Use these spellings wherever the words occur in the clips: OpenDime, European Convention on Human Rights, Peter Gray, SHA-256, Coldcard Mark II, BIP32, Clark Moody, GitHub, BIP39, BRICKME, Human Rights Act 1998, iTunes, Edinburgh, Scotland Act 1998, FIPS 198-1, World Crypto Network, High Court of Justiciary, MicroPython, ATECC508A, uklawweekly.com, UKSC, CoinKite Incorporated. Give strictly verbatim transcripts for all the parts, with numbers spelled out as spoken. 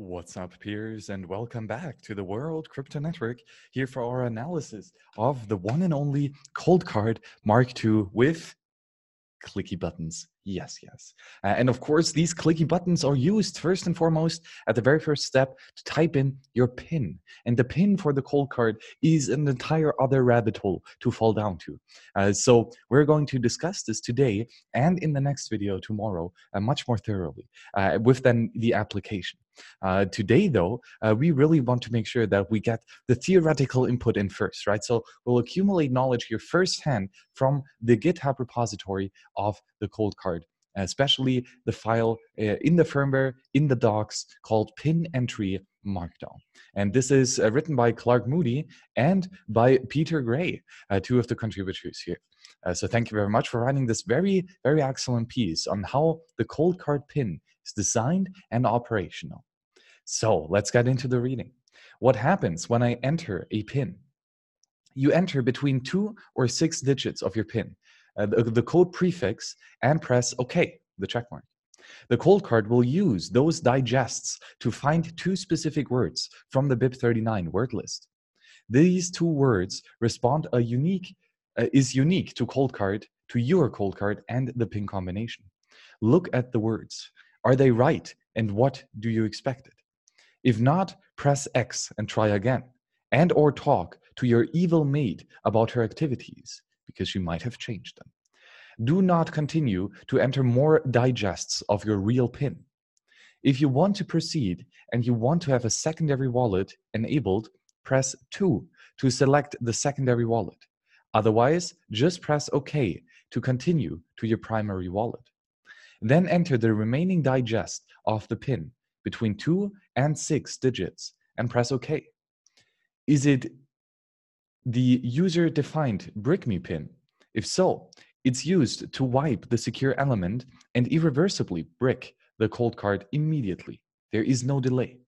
What's up, peers, and welcome back to the World Crypto Network, here for our analysis of the one and only Coldcard Mark two with clicky buttons. Yes, yes. Uh, and of course, these clicky buttons are used first and foremost at the very first step to type in your PIN. And the PIN for the Coldcard is an entire other rabbit hole to fall down to. Uh, so we're going to discuss this today and in the next video tomorrow uh, much more thoroughly uh, with then the application. Uh, today, though, uh, we really want to make sure that we get the theoretical input in first, right? So we'll accumulate knowledge here firsthand from the GitHub repository of the Coldcard, especially the file uh, in the firmware, in the docs, called PIN Entry Markdown. And this is uh, written by Clark Moody and by Peter Gray, uh, two of the contributors here. Uh, so thank you very much for writing this very, very excellent piece on how the Coldcard PIN is designed and operational. So let's get into the reading. What happens when I enter a PIN? You enter between two or six digits of your PIN, uh, the, the code prefix, and press OK, the checkmark. The Coldcard will use those digests to find two specific words from the B I P thirty-nine word list. These two words respond a unique, uh, is unique to Coldcard, to your Coldcard and the PIN combination. Look at the words. Are they right? And what do you expect it? If not, press X and try again, and or talk to your evil maid about her activities, because she might have changed them. Do not continue to enter more digests of your real PIN. If you want to proceed and you want to have a secondary wallet enabled, press two to select the secondary wallet. Otherwise, just press OK to continue to your primary wallet. Then enter the remaining digest of the PIN between two and six digits and press OK. Is it the user-defined BRICKME PIN? If so, it's used to wipe the secure element and irreversibly brick the Coldcard immediately. There is no delay,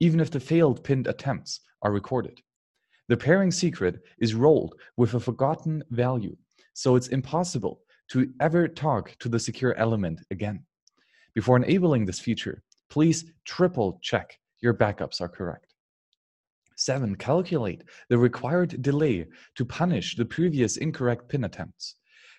even if the failed pinned attempts are recorded. The pairing secret is rolled with a forgotten value, so it's impossible to ever talk to the secure element again. Before enabling this feature, please triple check your backups are correct. Seven, calculate the required delay to punish the previous incorrect PIN attempts.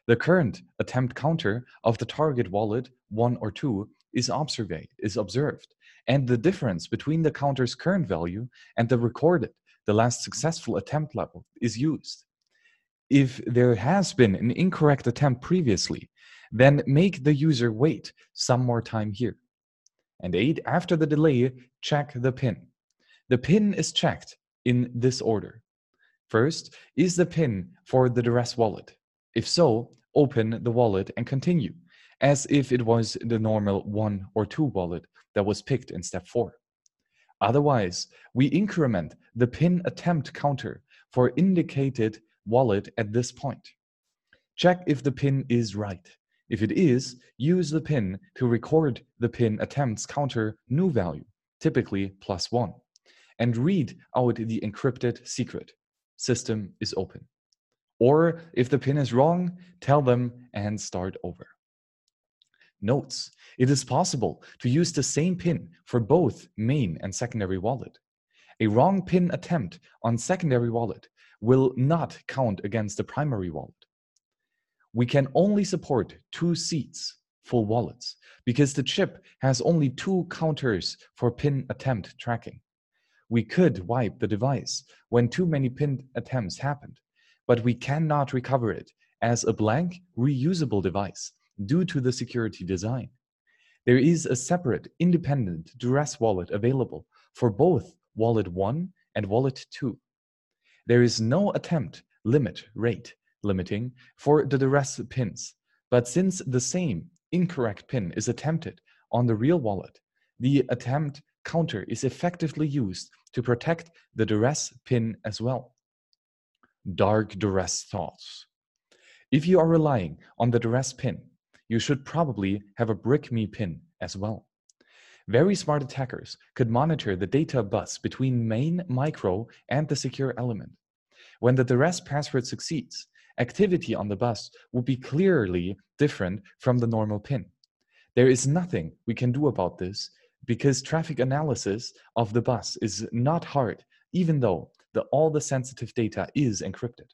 The current attempt counter of the target wallet, one or two, is observed, is observed, and the difference between the counter's current value and the recorded, the last successful attempt level, is used. If there has been an incorrect attempt previously, then make the user wait some more time here. And eight, after the delay, check the PIN. The PIN is checked in this order. First is the PIN for the duress wallet. If so, open the wallet and continue, as if it was the normal one or two wallet that was picked in step four. Otherwise, we increment the PIN attempt counter for indicated wallet at this point. Check if the PIN is right. If it is, use the PIN to record the PIN attempts counter new value, typically plus one, and read out the encrypted secret. System is open. Or if the PIN is wrong, tell them and start over. Notes: it is possible to use the same PIN for both main and secondary wallet. A wrong PIN attempt on secondary wallet will not count against the primary wallet. We can only support two seats, full wallets, because the chip has only two counters for PIN attempt tracking. We could wipe the device when too many PIN attempts happened, but we cannot recover it as a blank, reusable device due to the security design. There is a separate, independent duress wallet available for both wallet one and wallet two. There is no attempt limit rate limiting for the duress pins, but since the same incorrect PIN is attempted on the real wallet, the attempt counter is effectively used to protect the duress PIN as well. Dark duress thoughts. If you are relying on the duress PIN, you should probably have a BRICKME PIN as well. Very smart attackers could monitor the data bus between main, micro, and the secure element. When the duress password succeeds, activity on the bus will be clearly different from the normal PIN. There is nothing we can do about this, because traffic analysis of the bus is not hard, even though the, all the sensitive data is encrypted.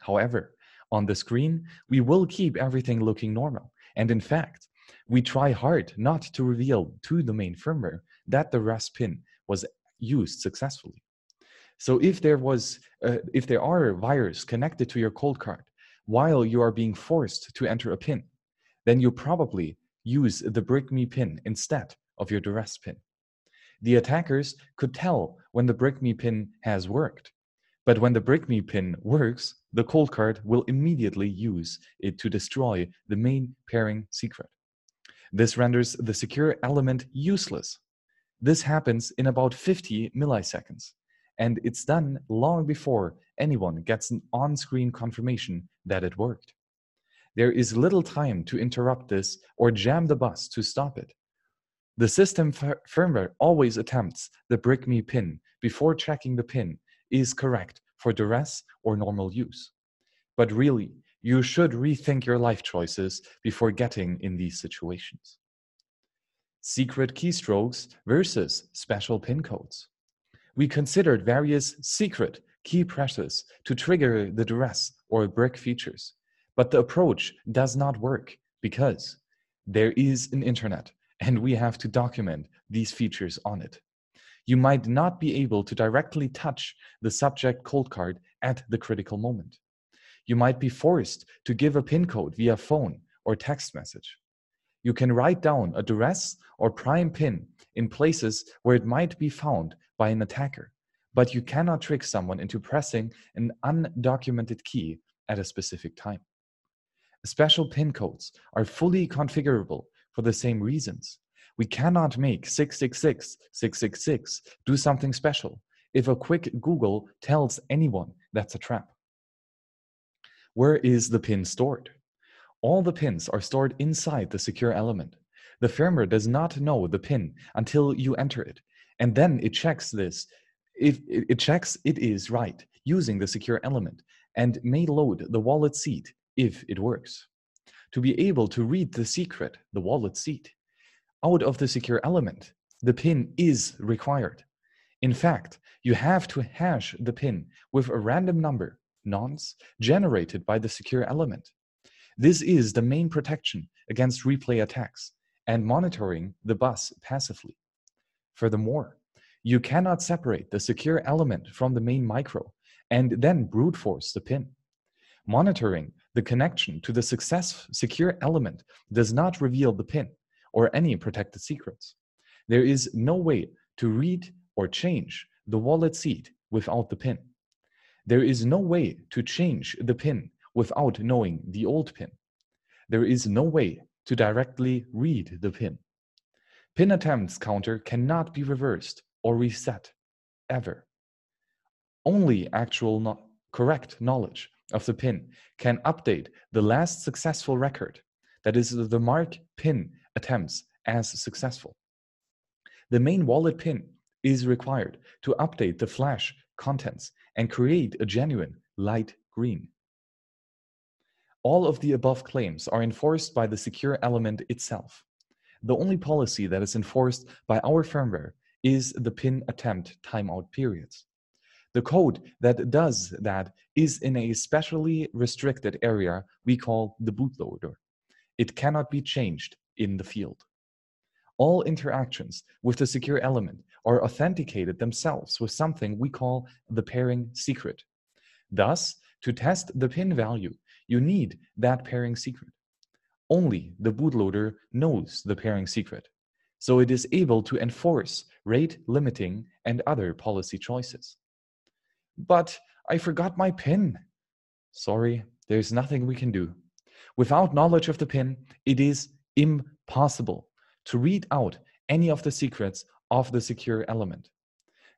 However, on the screen, we will keep everything looking normal. And in fact, we try hard not to reveal to the main firmware that the R A S pin was used successfully. So if there was, uh, if there are wires connected to your cold card while you are being forced to enter a pin, then you probably use the BRICKME pin instead of your duress pin. The attackers could tell when the BRICKME pin has worked, but when the BRICKME pin works, the cold card will immediately use it to destroy the main pairing secret. This renders the secure element useless. This happens in about fifty milliseconds, and it's done long before anyone gets an on-screen confirmation that it worked. There is little time to interrupt this or jam the bus to stop it. The system firmware always attempts the BRICKME pin before checking the pin is correct for duress or normal use. But really, you should rethink your life choices before getting in these situations. Secret keystrokes versus special pin codes. We considered various secret key presses to trigger the duress or brick features. But the approach does not work because there is an internet and we have to document these features on it. You might not be able to directly touch the subject cold card at the critical moment. You might be forced to give a pin code via phone or text message. You can write down a duress or prime pin in places where it might be found by an attacker, but you cannot trick someone into pressing an undocumented key at a specific time. Special pin codes are fully configurable for the same reasons. We cannot make six six six six six six do something special if a quick Google tells anyone that's a trap. Where is the pin stored? All the pins are stored inside the secure element. The firmware does not know the pin until you enter it, and then it checks this. If it checks it is right using the secure element and may load the wallet seed if it works. To be able to read the secret, the wallet seed, out of the secure element, the pin is required. In fact, you have to hash the pin with a random number, nonce, generated by the secure element. This is the main protection against replay attacks and monitoring the bus passively. Furthermore, you cannot separate the secure element from the main micro and then brute force the pin. Monitoring the connection to the success secure element does not reveal the pin or any protected secrets. There is no way to read or change the wallet seed without the pin. There is no way to change the pin without knowing the old pin. There is no way to directly read the pin. Pin attempts counter cannot be reversed or reset, ever. Only actual no- correct knowledge of the pin can update the last successful record, that is the mark pin attempts as successful. The main wallet pin is required to update the flash contents and create a genuine light green. All of the above claims are enforced by the secure element itself. The only policy that is enforced by our firmware is the pin attempt timeout periods. The code that does that is in a specially restricted area we call the bootloader. It cannot be changed in the field. All interactions with the secure element are authenticated themselves with something we call the pairing secret. Thus, to test the pin value, you need that pairing secret. Only the bootloader knows the pairing secret, so it is able to enforce rate limiting and other policy choices. But I forgot my pin. Sorry, there's nothing we can do. Without knowledge of the pin, it is impossible to read out any of the secrets of the secure element.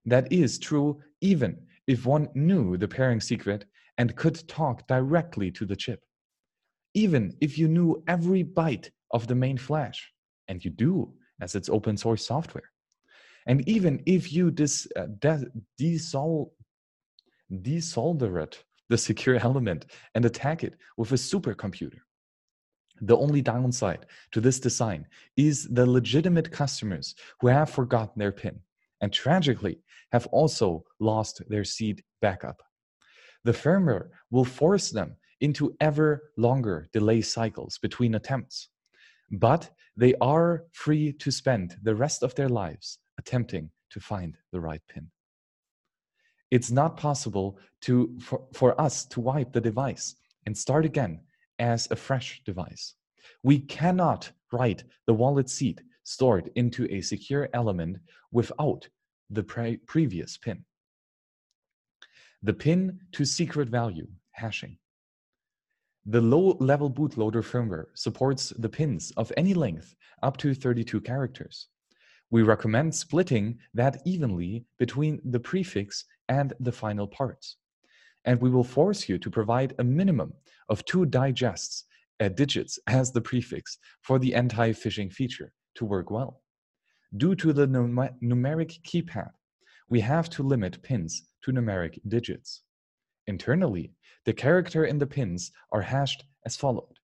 That is true even if one knew the pairing secret and could talk directly to the chip. Even if you knew every byte of the main flash, and you do, as it's open source software. And even if you dis, uh, de- desol- desolder it, the secure element, and attack it with a supercomputer. The only downside to this design is the legitimate customers who have forgotten their PIN and tragically have also lost their seed backup. The firmware will force them into ever longer delay cycles between attempts, but they are free to spend the rest of their lives attempting to find the right PIN. It's not possible to, for, for us to wipe the device and start again as a fresh device. We cannot write the wallet seed stored into a secure element without the pre previous PIN. The PIN to secret value hashing. The low-level bootloader firmware supports the PINs of any length up to thirty-two characters. We recommend splitting that evenly between the prefix and the final parts. And we will force you to provide a minimum of two digests uh, digits as the prefix for the anti-phishing feature to work well. Due to the num numeric keypad, we have to limit pins to numeric digits. Internally, the character in the pins are hashed as followed.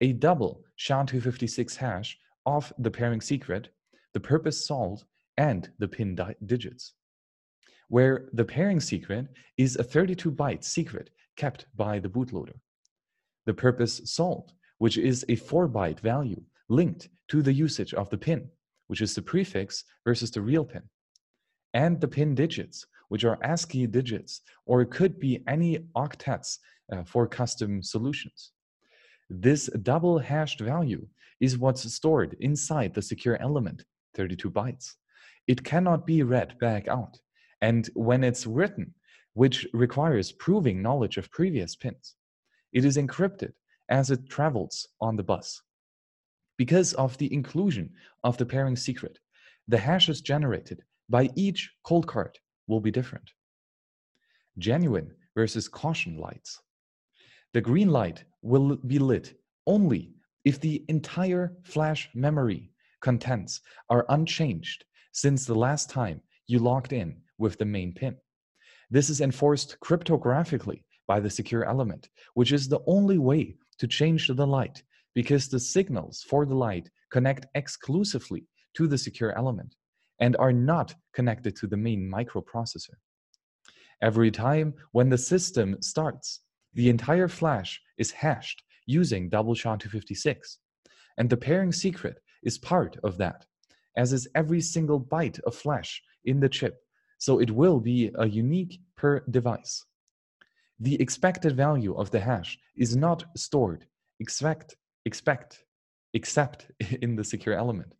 A double S H A two fifty-six hash of the pairing secret, the purpose solved, and the pin di digits. Where the pairing secret is a thirty-two byte secret kept by the bootloader. The purpose solved, which is a four byte value linked to the usage of the pin, which is the prefix versus the real pin. And the pin digits, which are ASCII digits, or it could be any octets uh, for custom solutions. This double hashed value is what's stored inside the secure element, thirty-two bytes. It cannot be read back out. And when it's written, which requires proving knowledge of previous pins, it is encrypted as it travels on the bus. Because of the inclusion of the pairing secret, the hashes generated by each cold card will be different. Genuine versus caution lights. The green light will be lit only if the entire flash memory contents are unchanged since the last time you logged in with the main PIN. This is enforced cryptographically by the secure element, which is the only way to change the light because the signals for the light connect exclusively to the secure element and are not connected to the main microprocessor. Every time when the system starts, the entire flash is hashed using double S H A two fifty-six, and the pairing secret is part of that, as is every single byte of flash in the chip, so it will be a unique per device. The expected value of the hash is not stored expect, expect, except in the secure element.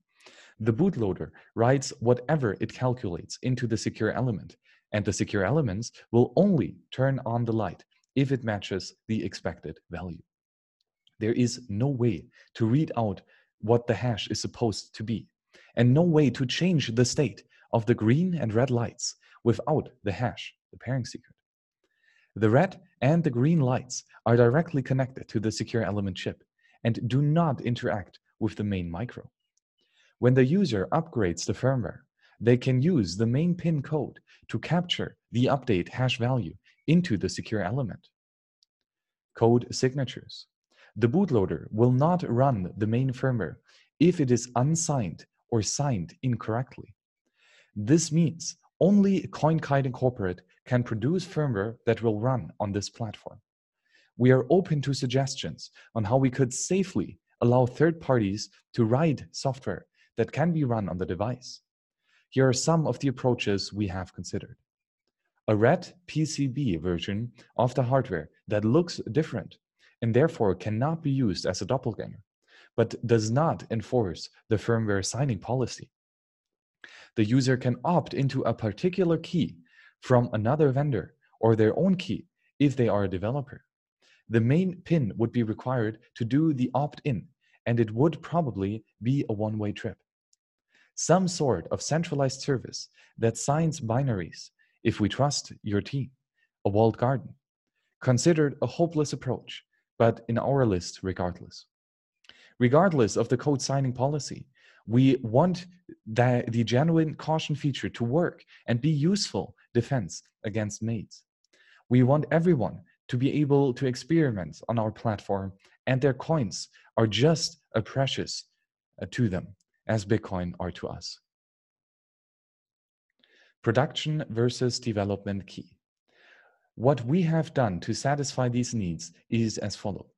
The bootloader writes whatever it calculates into the secure element, and the secure elements will only turn on the light if it matches the expected value. There is no way to read out what the hash is supposed to be, and no way to change the state of the green and red lights without the hash, the pairing secret. The red and the green lights are directly connected to the secure element chip and do not interact with the main micro. When the user upgrades the firmware, they can use the main PIN code to capture the update hash value into the secure element. Code signatures. The bootloader will not run the main firmware if it is unsigned or signed incorrectly. This means only CoinKite Incorporated can produce firmware that will run on this platform. We are open to suggestions on how we could safely allow third parties to write software that can be run on the device. Here are some of the approaches we have considered. A red P C B version of the hardware that looks different and therefore cannot be used as a doppelganger, but does not enforce the firmware signing policy. The user can opt into a particular key from another vendor or their own key if they are a developer. The main PIN would be required to do the opt-in, and it would probably be a one-way trip. Some sort of centralized service that signs binaries, if we trust your team, a walled garden. Considered a hopeless approach, but in our list regardless. Regardless of the code signing policy, we want the, the genuine caution feature to work and be useful defense against maids. We want everyone to be able to experiment on our platform and their coins are just as precious to them as Bitcoin are to us. Production versus development key. What we have done to satisfy these needs is as follows.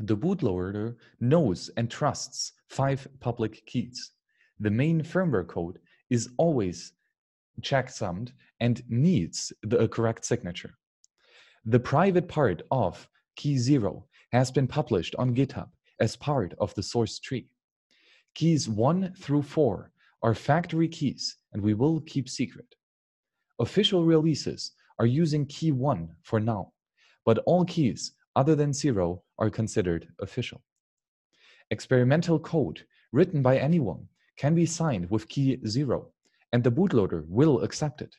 The bootloader knows and trusts five public keys. The main firmware code is always checksummed and needs the correct signature. The private part of key zero has been published on GitHub as part of the source tree. Keys one through four are factory keys and we will keep secret. Official releases are using key one for now, but all keys other than zero are considered official. Experimental code written by anyone can be signed with key zero and the bootloader will accept it.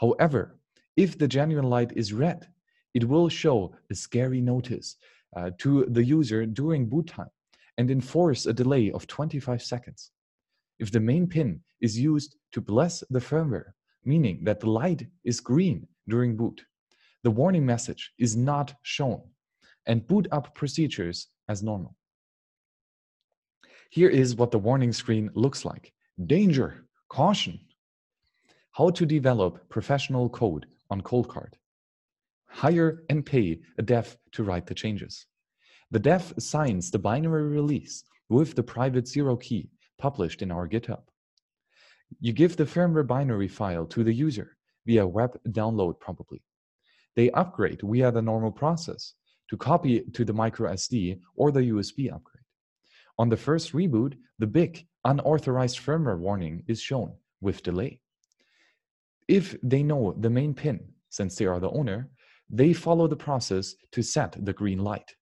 However, if the genuine light is red, it will show a scary notice uh, to the user during boot time and enforce a delay of twenty-five seconds. If the main pin is used to bless the firmware, meaning that the light is green during boot, the warning message is not shown and boot up procedures as normal. Here is what the warning screen looks like. Danger, caution. How to develop professional code on Coldcard. Hire and pay a dev to write the changes. The dev signs the binary release with the private zero key published in our GitHub. You give the firmware binary file to the user via web download probably. They upgrade via the normal process to copy to the micro S D or the U S B upgrade. On the first reboot, the big unauthorized firmware warning is shown with delay. If they know the main pin, since they are the owner, they follow the process to set the green light.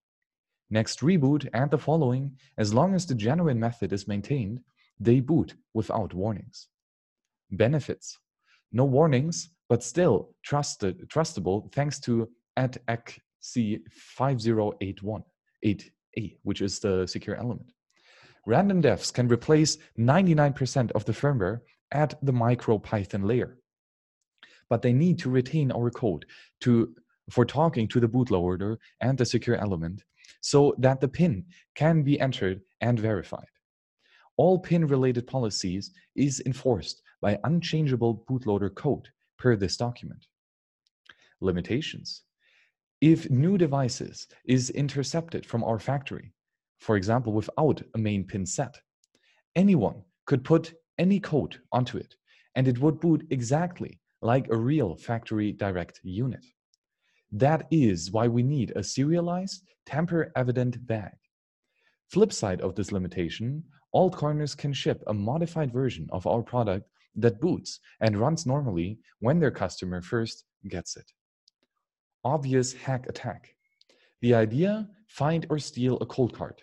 Next reboot and the following, as long as the genuine method is maintained, they boot without warnings. Benefits. No warnings, but still trusted, trustable thanks to A T E C C five zero eight A, which is the secure element. Random devs can replace ninety-nine percent of the firmware at the MicroPython layer, but they need to retain our code to, for talking to the bootloader and the secure element so that the pin can be entered and verified. All pin-related policies is enforced by unchangeable bootloader code per this document. Limitations. If new devices is intercepted from our factory, for example, without a main pin set, anyone could put any code onto it and it would boot exactly like a real factory direct unit. That is why we need a serialized, tamper-evident bag. Flip side of this limitation, altcoiners can ship a modified version of our product that boots and runs normally when their customer first gets it. Obvious hack attack. The idea, find or steal a Coldcard.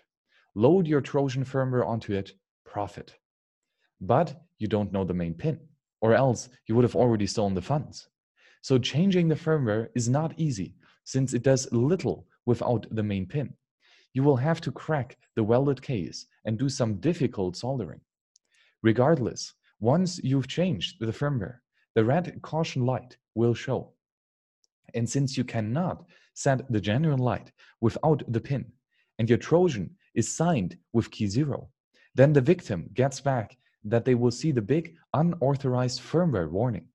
Load your Trojan firmware onto it, profit. But you don't know the main pin, or else you would have already stolen the funds. So changing the firmware is not easy, since it does little without the main pin. You will have to crack the welded case and do some difficult soldering. Regardless, once you've changed the firmware, the red caution light will show. And since you cannot set the genuine light without the pin, and your Trojan is signed with key zero, then the victim gets back that they will see the big unauthorized firmware warning,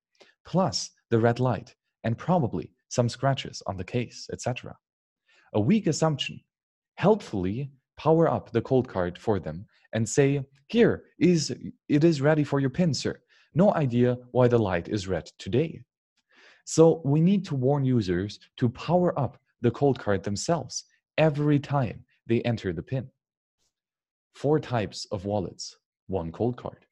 plus the red light, and probably some scratches on the case, et cetera. A weak assumption. Helpfully power up the Coldcard for them and say, here, is it is ready for your pin, sir. No idea why the light is red today. So we need to warn users to power up the Coldcard themselves every time they enter the pin. Four types of wallets, one Coldcard.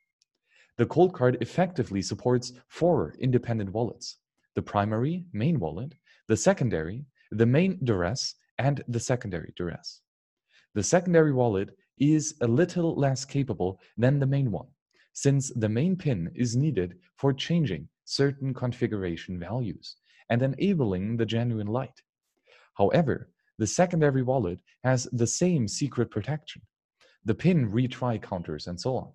The Coldcard effectively supports four independent wallets, the primary main wallet, the secondary, the main duress, and the secondary duress. The secondary wallet is a little less capable than the main one, since the main pin is needed for changing certain configuration values and enabling the genuine light. However, the secondary wallet has the same secret protection, the pin retry counters and so on.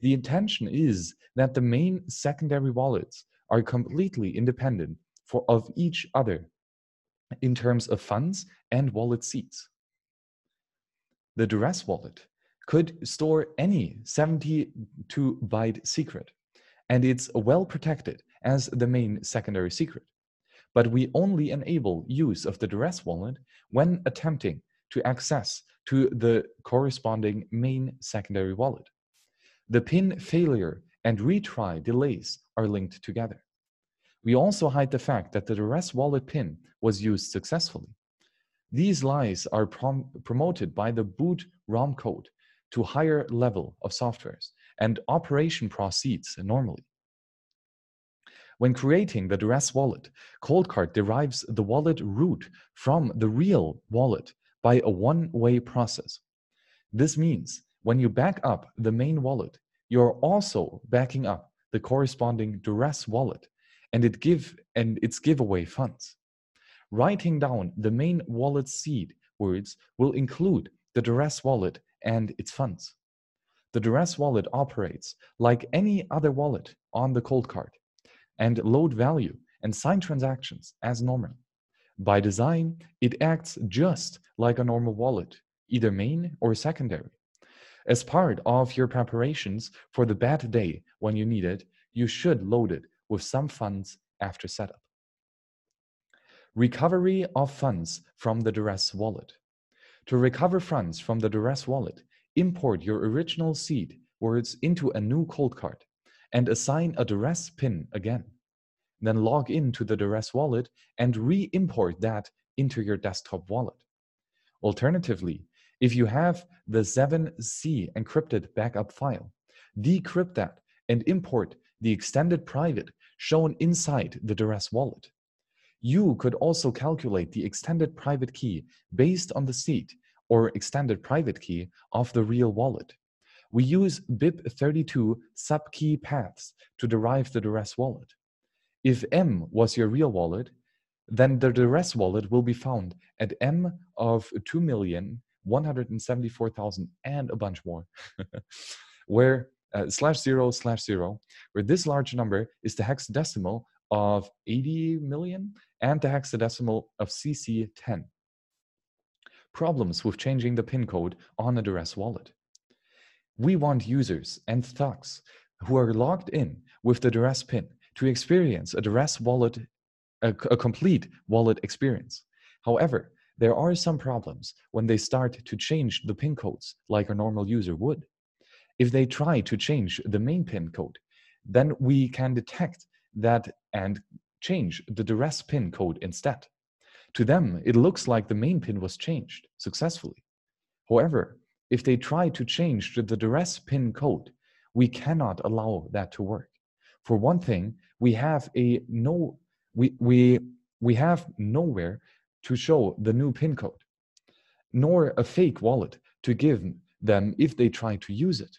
The intention is that the main secondary wallets are completely independent for, of each other in terms of funds and wallet seats. the Duress wallet could store any seventy-two byte secret, and it's well protected as the main secondary secret. But we only enable use of the Duress wallet when attempting to access to the corresponding main secondary wallet. The pin failure and retry delays are linked together. We also hide the fact that the Duress wallet pin was used successfully. These lies are prom promoted by the boot ROM code to higher level of softwares, and operation proceeds normally. When creating the Duress wallet, Coldcard derives the wallet root from the real wallet by a one-way process. This means when you back up the main wallet, you're also backing up the corresponding Duress wallet, and it give and its giveaway funds. Writing down the main wallet seed words will include the Duress wallet and its funds. The Duress wallet operates like any other wallet on the Coldcard and load value and sign transactions as normal. By design, it acts just like a normal wallet, either main or secondary. As part of your preparations for the bad day when you need it, you should load it with some funds after setup. Recovery of funds from the Duress wallet. To recover funds from the Duress wallet, import your original seed words into a new Coldcard and assign a Duress pin again. Then log in to the Duress wallet and re-import that into your desktop wallet. Alternatively, if you have the seven C encrypted backup file, decrypt that and import the extended private shown inside the Duress wallet. You could also calculate the extended private key based on the seed or extended private key of the real wallet. We use B I P thirty-two subkey paths to derive the Duress wallet. If M was your real wallet, then the Duress wallet will be found at M of two million one hundred seventy-four thousand and a bunch more, where uh, slash zero slash zero, where this large number is the hexadecimal of eighty million and the hexadecimal of C C ten. Problems with changing the pin code on a Duress wallet. We want users and thugs who are logged in with the Duress pin to experience a Duress wallet, a, a complete wallet experience. However, there are some problems when they start to change the pin codes like a normal user would. If they try to change the main pin code, then we can detect that and change the Duress pin code instead. To them, it looks like the main pin was changed successfully. However, if they try to change the Duress pin code, we cannot allow that to work. For one thing, we have a no, we, we, we have nowhere to show the new pin code, nor a fake wallet to give them if they try to use it.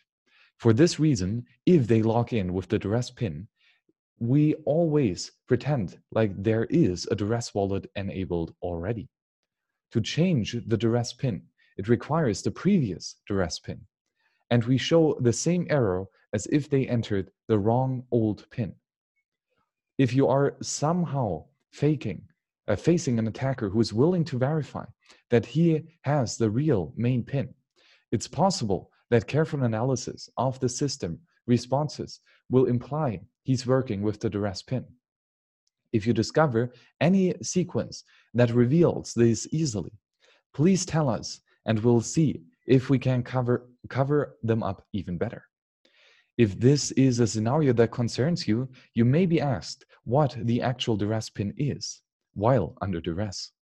For this reason, if they log in with the Duress pin, we always pretend like there is a Duress wallet enabled already. To change the Duress pin, it requires the previous Duress pin, and we show the same error as if they entered the wrong old pin. If you are somehow faking Uh, facing an attacker who is willing to verify that he has the real main pin, it's possible that careful analysis of the system responses will imply he's working with the Duress pin. If you discover any sequence that reveals this easily, please tell us and we'll see if we can cover, cover them up even better. If this is a scenario that concerns you, you may be asked what the actual Duress pin is while under duress.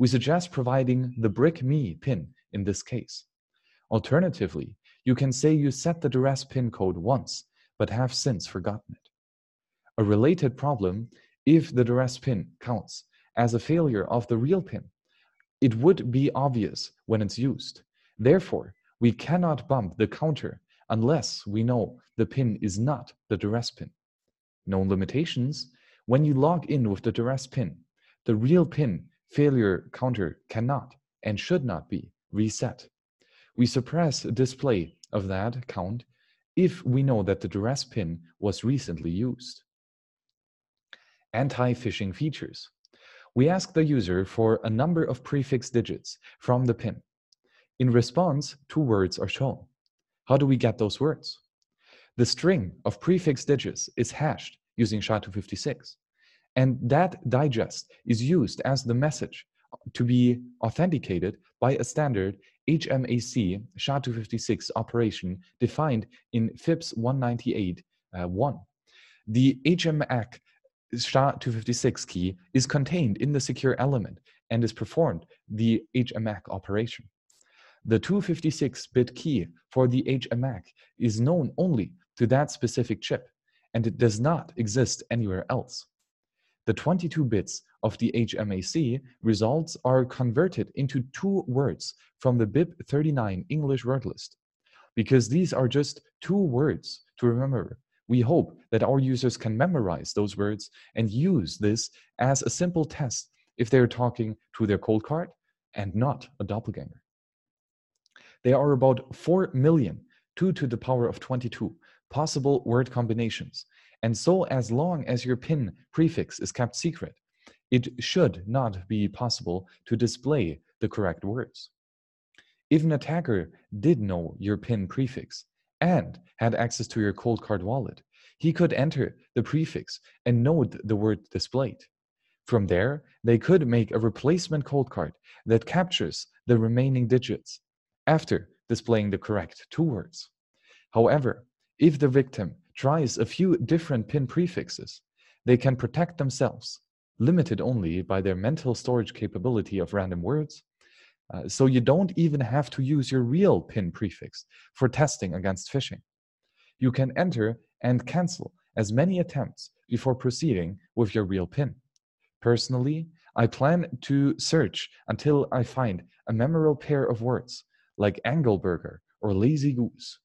We suggest providing the BRICKME pin in this case. Alternatively, you can say you set the Duress pin code once, but have since forgotten it. A related problem, if the Duress pin counts as a failure of the real pin, it would be obvious when it's used. Therefore, we cannot bump the counter unless we know the pin is not the Duress pin. Known limitations, when you log in with the Duress pin, the real pin failure counter cannot and should not be reset. We suppress a display of that count if we know that the Duress pin was recently used. Anti-phishing features. We ask the user for a number of prefix digits from the pin. In response, two words are shown. How do we get those words? The string of prefix digits is hashed using S H A two fifty-six. And that digest is used as the message to be authenticated by a standard H M A C S H A two fifty-six operation defined in FIPS one ninety-eight dash one. The H M A C S H A two fifty-six key is contained in the secure element and is performed the H M A C operation. The two fifty-six bit key for the H M A C is known only to that specific chip, and it does not exist anywhere else. The twenty-two bits of the H M A C results are converted into two words from the B I P thirty-nine English word list. Because these are just two words to remember, we hope that our users can memorize those words and use this as a simple test if they are talking to their cold card and not a doppelganger. There are about four million two to the power of twenty-two possible word combinations. And so as long as your PIN prefix is kept secret, it should not be possible to display the correct words. If an attacker did know your PIN prefix and had access to your cold card wallet, he could enter the prefix and note the word displayed. From there, they could make a replacement cold card that captures the remaining digits after displaying the correct two words. However, if the victim tries a few different PIN prefixes, they can protect themselves, limited only by their mental storage capability of random words. Uh, so you don't even have to use your real PIN prefix for testing against phishing. You can enter and cancel as many attempts before proceeding with your real PIN. Personally, I plan to search until I find a memorable pair of words like Engelburger or Lazy Goose.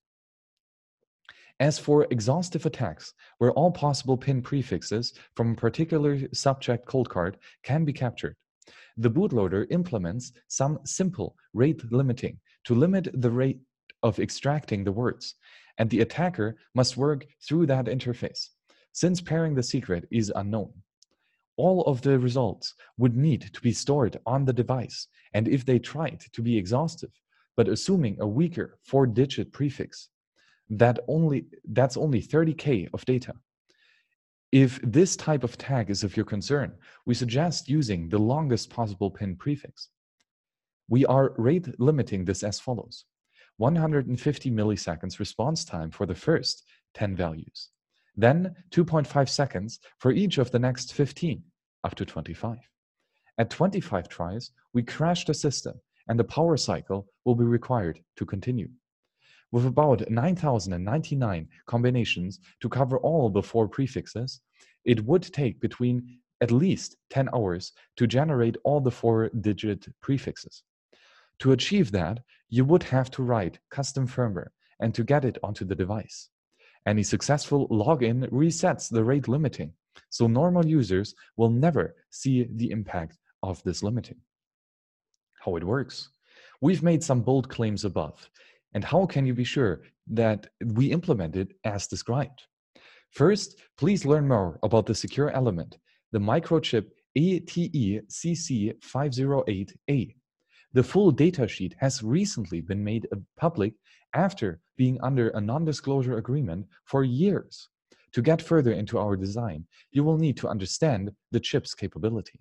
As for exhaustive attacks, where all possible PIN prefixes from a particular subject cold card can be captured, the bootloader implements some simple rate limiting to limit the rate of extracting the words, and the attacker must work through that interface, since pairing the secret is unknown. All of the results would need to be stored on the device, and if they tried to be exhaustive, but assuming a weaker four-digit prefix, That only, that's only thirty K of data. If this type of tag is of your concern, we suggest using the longest possible PIN prefix. We are rate limiting this as follows. one hundred fifty milliseconds response time for the first ten values. Then two point five seconds for each of the next fifteen, up to twenty-five. At twenty-five tries, we crash the system and the power cycle will be required to continue. With about nine thousand ninety-nine combinations to cover all the four prefixes, it would take between at least ten hours to generate all the four-digit prefixes. To achieve that, you would have to write custom firmware and to get it onto the device. Any successful login resets the rate limiting, so normal users will never see the impact of this limiting. How it works? We've made some bold claims above. And how can you be sure that we implement it as described? First, please learn more about the secure element, the microchip A T E C C five oh eight A. The full datasheet has recently been made public after being under a non-disclosure agreement for years. To get further into our design, you will need to understand the chip's capability.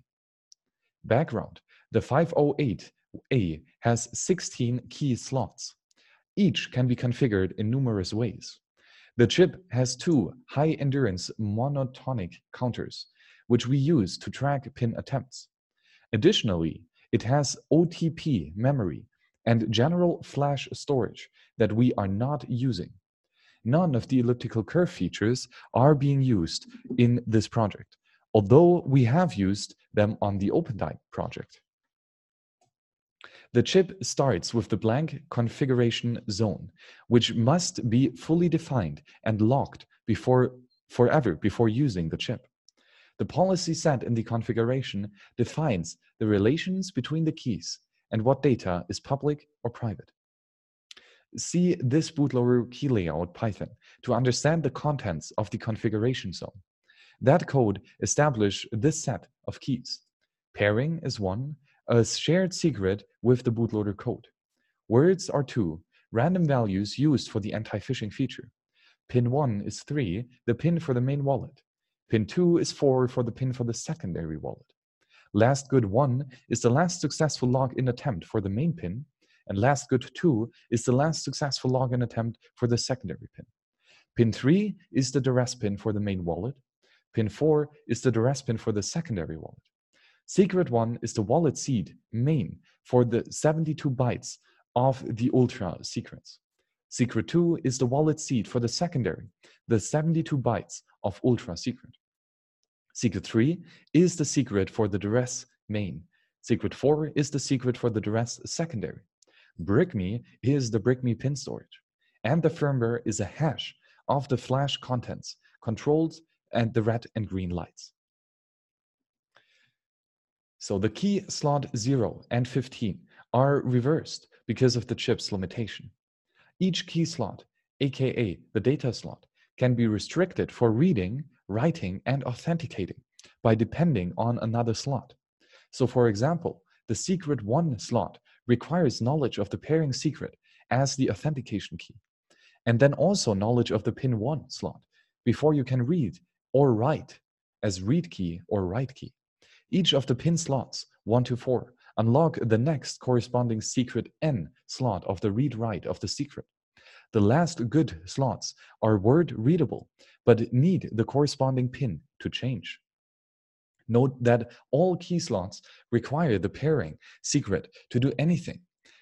Background: the five oh eight A has sixteen key slots. Each can be configured in numerous ways. The chip has two high-endurance monotonic counters, which we use to track PIN attempts. Additionally, it has O T P memory and general flash storage that we are not using. None of the elliptical curve features are being used in this project, although we have used them on the OpenDime project. The chip starts with the blank configuration zone, which must be fully defined and locked before, forever before using the chip. The policy set in the configuration defines the relations between the keys and what data is public or private. See this bootloader key layout Python to understand the contents of the configuration zone. That code establishes this set of keys. Pairing is one, a shared secret with the bootloader code. Words are two, random values used for the anti-phishing feature. Pin one is three, the pin for the main wallet. Pin two is four for the pin for the secondary wallet. Last good one is the last successful login attempt for the main pin, and last good two is the last successful login attempt for the secondary pin. Pin three is the duress pin for the main wallet. Pin four is the duress pin for the secondary wallet. Secret one is the wallet seed, main, for the seventy-two bytes of the ultra sequence. Secret two is the wallet seed for the secondary, the seventy-two bytes of ultra secret. Secret three is the secret for the duress main. Secret four is the secret for the duress secondary. BRICKME is the BRICKME pin storage. And the firmware is a hash of the flash contents, controlled, and the red and green lights. So the key slot zero and fifteen are reversed because of the chip's limitation. Each key slot, aka the data slot, can be restricted for reading, writing, and authenticating by depending on another slot. So for example, the secret one slot requires knowledge of the pairing secret as the authentication key, and then also knowledge of the pin one slot before you can read or write as read key or write key. Each of the pin slots one to four unlock the next corresponding secret N slot of the read write of the secret. The last good slots are word readable, but need the corresponding pin to change. Note that all key slots require the pairing secret to do anything.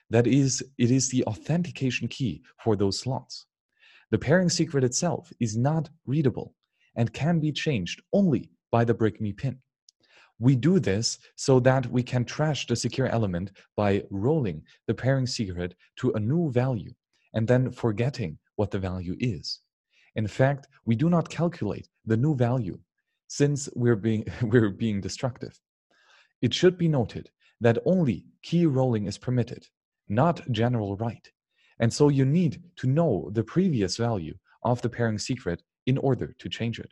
That is, it is the authentication key for those slots. The pairing secret itself is not readable and can be changed only by the BRICKME pin. We do this so that we can trash the secure element by rolling the pairing secret to a new value and then forgetting what the value is. In fact, we do not calculate the new value since we're being, we're being destructive. It should be noted that only key rolling is permitted, not general write. And so you need to know the previous value of the pairing secret in order to change it.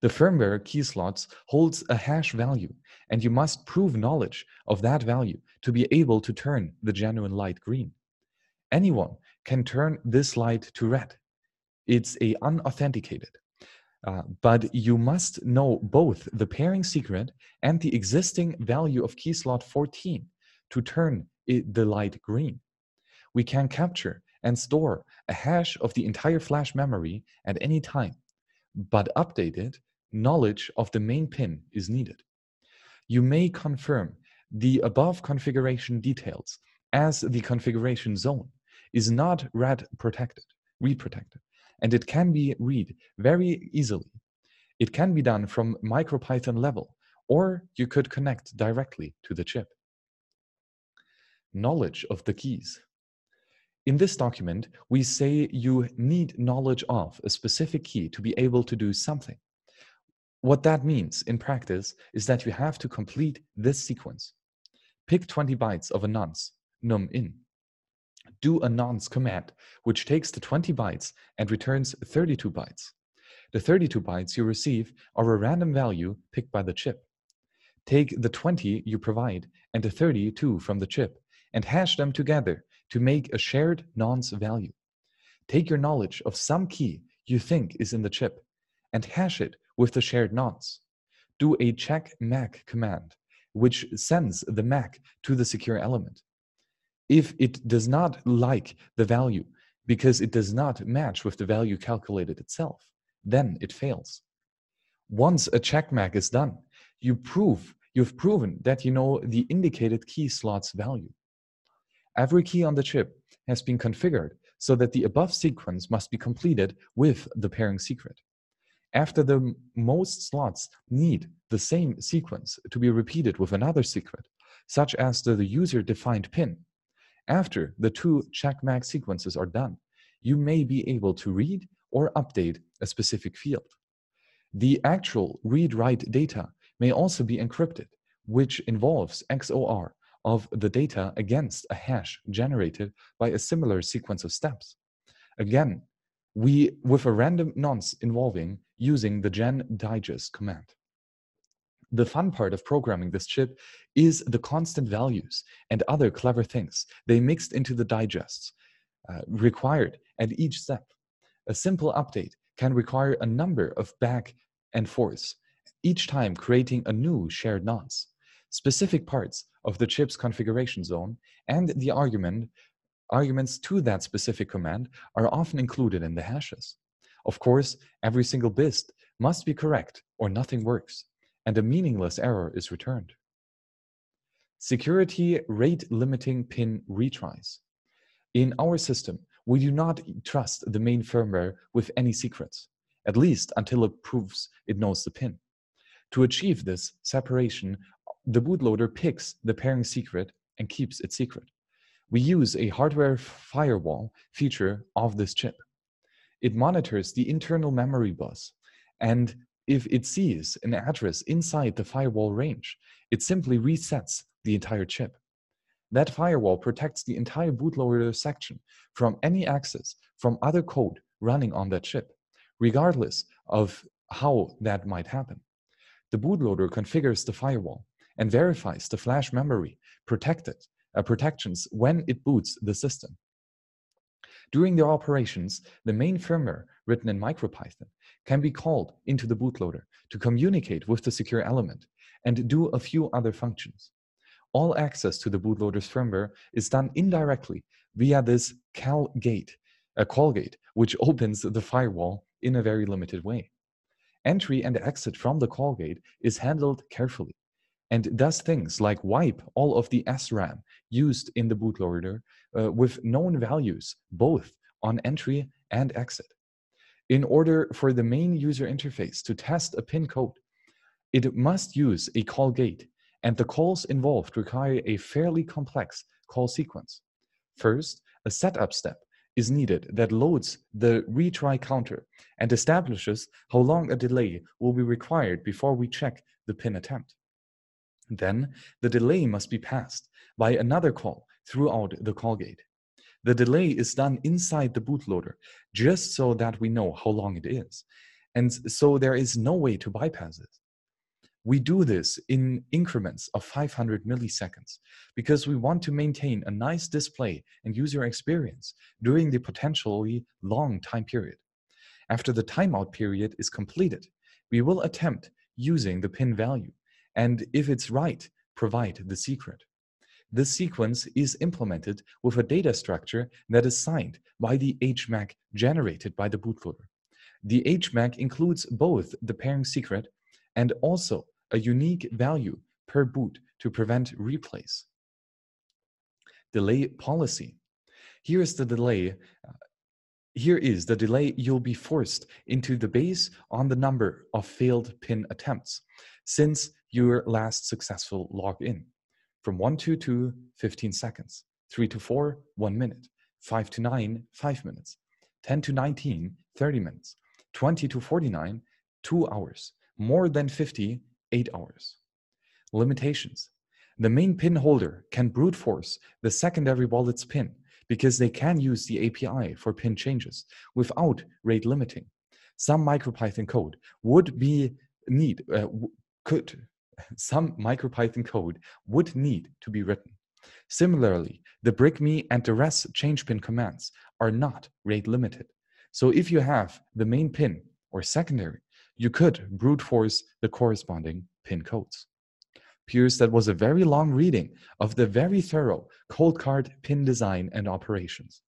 The firmware key slots holds a hash value, and you must prove knowledge of that value to be able to turn the genuine light green. Anyone can turn this light to red. It's a unauthenticated, uh, but you must know both the pairing secret and the existing value of key slot fourteen to turn it, the light green. We can capture and store a hash of the entire flash memory at any time, but updated knowledge of the main pin is needed. You may confirm the above configuration details as the configuration zone is not read protected, read protected, and it can be read very easily. It can be done from MicroPython level, or you could connect directly to the chip. Knowledge of the keys. In this document, we say you need knowledge of a specific key to be able to do something. What that means in practice is that you have to complete this sequence. Pick twenty bytes of a nonce, num in. Do a nonce command, which takes the twenty bytes and returns thirty-two bytes. The thirty-two bytes you receive are a random value picked by the chip. Take the twenty you provide and the thirty-two from the chip and hash them together to make a shared nonce value. Take your knowledge of some key you think is in the chip and hash it with the shared nonce. Do a check M A C command, which sends the M A C to the secure element. If it does not like the value because it does not match with the value calculated itself, then it fails. Once a check M A C is done, you prove, you've proven that you know the indicated key slot's value. Every key on the chip has been configured so that the above sequence must be completed with the pairing secret. After the most slots need the same sequence to be repeated with another secret, such as the, the user-defined pin. After the two check M A C sequences are done, you may be able to read or update a specific field. The actual read-write data may also be encrypted, which involves X O R of the data against a hash generated by a similar sequence of steps. Again, we with a random nonce involving using the gen digest command. the fun part of programming this chip is the constant values and other clever things they mixed into the digests uh, required at each step. A simple update can require a number of back and forths, each time creating a new shared nonce. Specific parts of the chip's configuration zone and the argument arguments to that specific command are often included in the hashes. Of course, every single bit must be correct or nothing works, and a meaningless error is returned. Security rate limiting pin retries. In our system, we do not trust the main firmware with any secrets, at least until it proves it knows the pin. To achieve this separation, the bootloader picks the pairing secret and keeps it secret. We use a hardware firewall feature of this chip. It monitors the internal memory bus, and if it sees an address inside the firewall range, it simply resets the entire chip. That firewall protects the entire bootloader section from any access from other code running on that chip, regardless of how that might happen. The bootloader configures the firewall and verifies the flash memory protected uh, protections when it boots the system. During the operations, the main firmware written in MicroPython can be called into the bootloader to communicate with the secure element and do a few other functions. All access to the bootloader's firmware is done indirectly via this call gate, a call gate, which opens the firewall in a very limited way. Entry and exit from the call gate is handled carefully and does things like wipe all of the S RAM used in the bootloader uh, with known values, both on entry and exit. In order for the main user interface to test a pin code, it must use a call gate, and the calls involved require a fairly complex call sequence. First, a setup step is needed that loads the retry counter and establishes how long a delay will be required before we check the pin attempt. Then, the delay must be passed by another call throughout the call gate. The delay is done inside the bootloader, just so that we know how long it is, and so there is no way to bypass it. We do this in increments of five hundred milliseconds because we want to maintain a nice display and user experience during the potentially long time period. After the timeout period is completed, we will attempt using the pin value, and if it's right, provide the secret. This sequence is implemented with a data structure that is signed by the H M A C generated by the bootloader. The H M A C includes both the pairing secret and also a unique value per boot to prevent replays. Delay policy. Here is the delay. Uh, here is the delay you'll be forced into the base on the number of failed pin attempts since your last successful login. From one to two, fifteen seconds. three to four, one minute. five to nine, five minutes. ten to nineteen, thirty minutes. twenty to forty-nine, two hours. More than fifty, eight hours. Limitations. The main pin holder can brute force the secondary wallet's pin because they can use the A P I for pin changes without rate limiting. Some MicroPython code would be need uh, could some MicroPython code would need to be written. Similarly, the BRICKME and the rest change pin commands are not rate limited. So if you have the main pin or secondary, you could brute force the corresponding pin codes. Appears that was a very long reading of the very thorough Coldcard pin design and operations.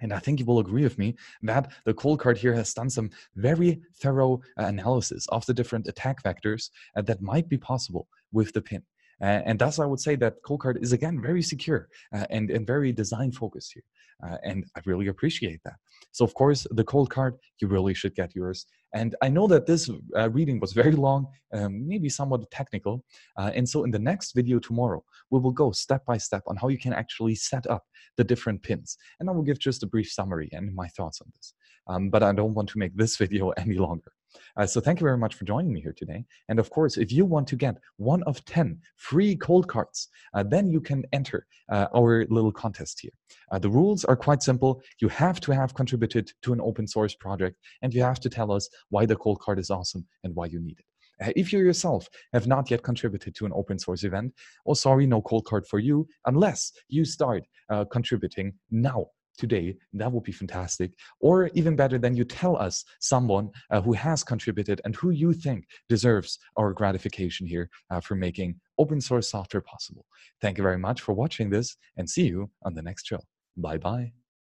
And I think you will agree with me that the Coldcard here has done some very thorough analysis of the different attack vectors that might be possible with the pin. Uh, and thus I would say that Coldcard is again very secure uh, and, and very design focused here. Uh, and I really appreciate that. So of course, the Coldcard, you really should get yours. And I know that this uh, reading was very long, um, maybe somewhat technical. Uh, and so in the next video tomorrow, we will go step by step on how you can actually set up the different pins. And I will give just a brief summary and my thoughts on this. Um, but I don't want to make this video any longer. Uh, so thank you very much for joining me here today. And of course, if you want to get one of ten free Coldcards, uh, then you can enter uh, our little contest here. Uh, the rules are quite simple. You have to have contributed to an open source project, and you have to tell us why the Coldcard is awesome and why you need it. If you yourself have not yet contributed to an open source event, well, sorry, no cold card for you unless you start uh, contributing now. Today, that would be fantastic. Or even better, then you tell us someone uh, who has contributed and who you think deserves our gratification here uh, for making open source software possible. Thank you very much for watching this, and see you on the next show. Bye-bye.